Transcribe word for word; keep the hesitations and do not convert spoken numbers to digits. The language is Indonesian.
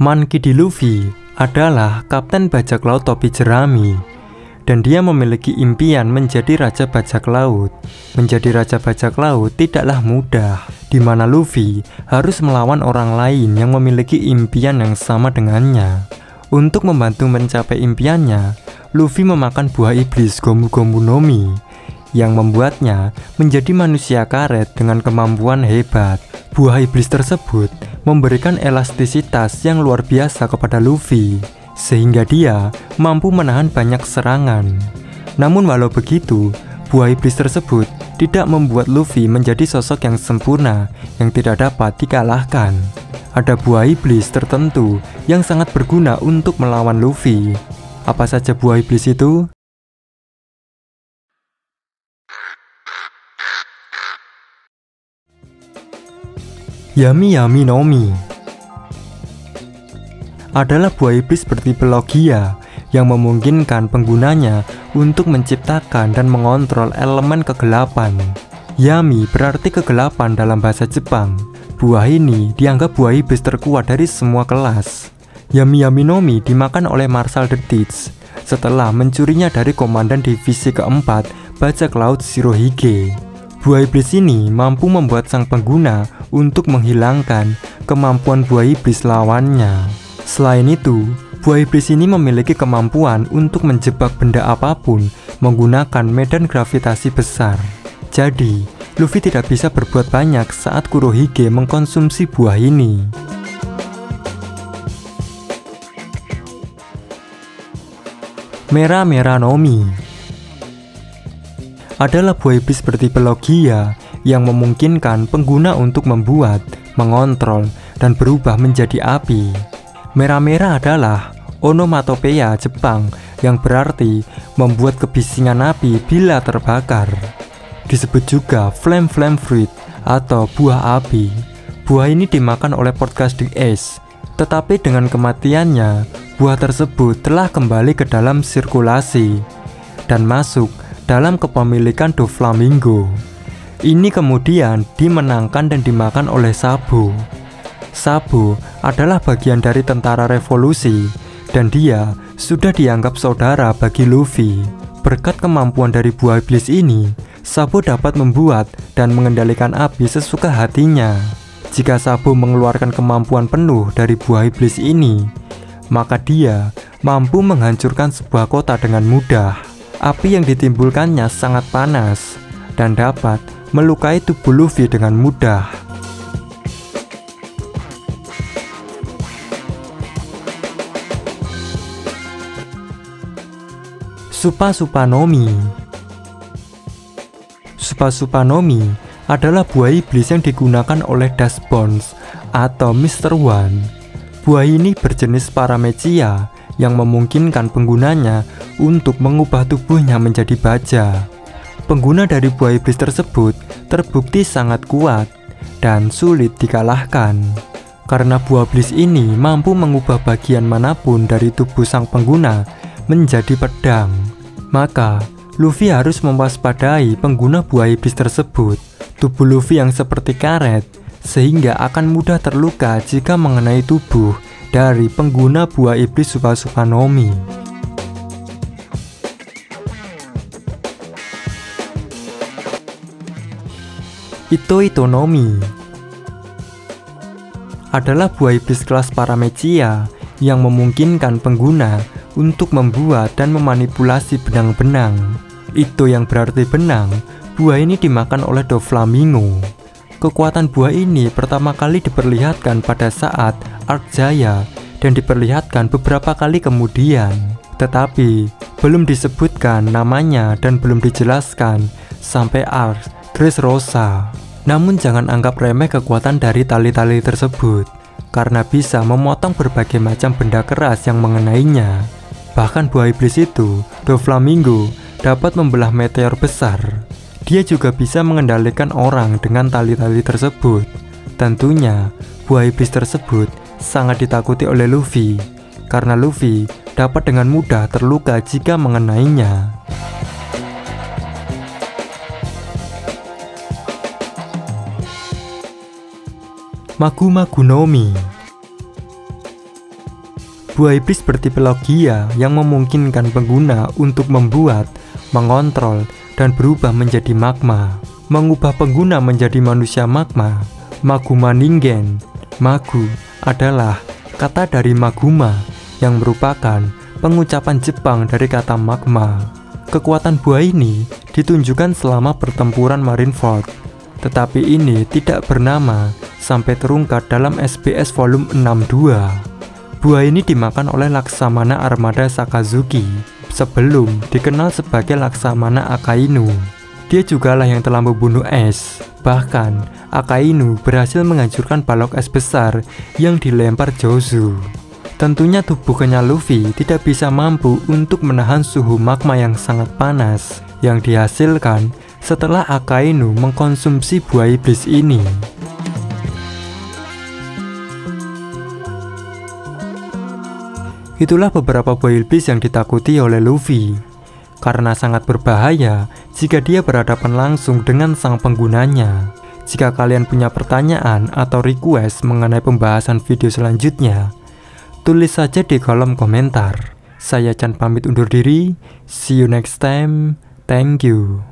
Monkey D. Luffy adalah kapten bajak laut topi jerami, dan dia memiliki impian menjadi raja bajak laut. Menjadi raja bajak laut tidaklah mudah, di mana Luffy harus melawan orang lain yang memiliki impian yang sama dengannya. Untuk membantu mencapai impiannya, Luffy memakan buah iblis Gomu Gomu no Mi, yang membuatnya menjadi manusia karet dengan kemampuan hebat. Buah iblis tersebut memberikan elastisitas yang luar biasa kepada Luffy, sehingga dia mampu menahan banyak serangan. Namun walau begitu, buah iblis tersebut tidak membuat Luffy menjadi sosok yang sempurna yang tidak dapat dikalahkan. Ada buah iblis tertentu yang sangat berguna untuk melawan Luffy. Apa saja buah iblis itu? Yami Yami no Mi adalah buah iblis bertipe logia yang memungkinkan penggunanya untuk menciptakan dan mengontrol elemen kegelapan. Yami berarti kegelapan dalam bahasa Jepang. Buah ini dianggap buah iblis terkuat dari semua kelas. Yami Yami no Mi dimakan oleh Marshall D. Teach setelah mencurinya dari komandan divisi keempat bajak laut Shirohige. Buah iblis ini mampu membuat sang pengguna untuk menghilangkan kemampuan buah iblis lawannya. Selain itu, buah iblis ini memiliki kemampuan untuk menjebak benda apapun menggunakan medan gravitasi besar. Jadi, Luffy tidak bisa berbuat banyak saat Kurohige mengkonsumsi buah ini. Mera Mera no Mi adalah buah iblis bertipe logia yang memungkinkan pengguna untuk membuat, mengontrol, dan berubah menjadi api. Merah-merah adalah onomatopeya Jepang yang berarti membuat kebisingan api bila terbakar. Disebut juga flame flame fruit atau buah api. Buah ini dimakan oleh Portgas D. Ace, tetapi dengan kematiannya, buah tersebut telah kembali ke dalam sirkulasi dan masuk dalam kepemilikan Doflamingo. Ini kemudian dimenangkan dan dimakan oleh Sabo. Sabo adalah bagian dari tentara revolusi, dan dia sudah dianggap saudara bagi Luffy. Berkat kemampuan dari buah iblis ini, Sabo dapat membuat dan mengendalikan api sesuka hatinya. Jika Sabo mengeluarkan kemampuan penuh dari buah iblis ini, maka dia mampu menghancurkan sebuah kota dengan mudah. Api yang ditimbulkannya sangat panas dan dapat melukai tubuh Luffy dengan mudah. Supa Supa no Mi Supa Supa no Mi adalah buah iblis yang digunakan oleh Das Bones atau mister One. Buah ini berjenis paramecia yang memungkinkan penggunanya untuk mengubah tubuhnya menjadi baja. Pengguna dari buah iblis tersebut terbukti sangat kuat dan sulit dikalahkan, karena buah iblis ini mampu mengubah bagian manapun dari tubuh sang pengguna menjadi pedang. Maka Luffy harus mewaspadai pengguna buah iblis tersebut. Tubuh Luffy yang seperti karet, sehingga akan mudah terluka jika mengenai tubuh dari pengguna buah iblis Supa Supa no Mi. Ito Ito no Mi adalah buah iblis kelas paramecia yang memungkinkan pengguna untuk membuat dan memanipulasi benang-benang. Ito yang berarti benang, buah ini dimakan oleh Doflamingo. Kekuatan buah ini pertama kali diperlihatkan pada saat Ark Jaya dan diperlihatkan beberapa kali kemudian, tetapi belum disebutkan namanya dan belum dijelaskan sampai Ark Dressrosa. Namun jangan anggap remeh kekuatan dari tali-tali tersebut, karena bisa memotong berbagai macam benda keras yang mengenainya. Bahkan buah iblis itu, Doflamingo, dapat membelah meteor besar. Dia juga bisa mengendalikan orang dengan tali-tali tersebut. Tentunya, buah iblis tersebut sangat ditakuti oleh Luffy, karena Luffy dapat dengan mudah terluka jika mengenainya. Magu Magu no Mi Buah iblis bertipelogia yang memungkinkan pengguna untuk membuat, mengontrol, dan berubah menjadi magma. Mengubah pengguna menjadi manusia magma. Magumaningen, magu adalah kata dari maguma yang merupakan pengucapan Jepang dari kata magma. Kekuatan buah ini ditunjukkan selama pertempuran Marineford, tetapi ini tidak bernama sampai terungkap dalam S B S volume enam puluh dua. Buah ini dimakan oleh Laksamana Armada Sakazuki sebelum dikenal sebagai Laksamana Akainu. Dia jugalah yang telah membunuh es. Bahkan, Akainu berhasil menghancurkan balok es besar yang dilempar Jozu. Tentunya tubuhnya Luffy tidak bisa mampu untuk menahan suhu magma yang sangat panas yang dihasilkan setelah Akainu mengkonsumsi buah iblis ini. Itulah beberapa buah iblis yang ditakuti oleh Luffy, karena sangat berbahaya jika dia berhadapan langsung dengan sang penggunanya. Jika kalian punya pertanyaan atau request mengenai pembahasan video selanjutnya, tulis saja di kolom komentar. Saya Chan pamit undur diri, see you next time, thank you.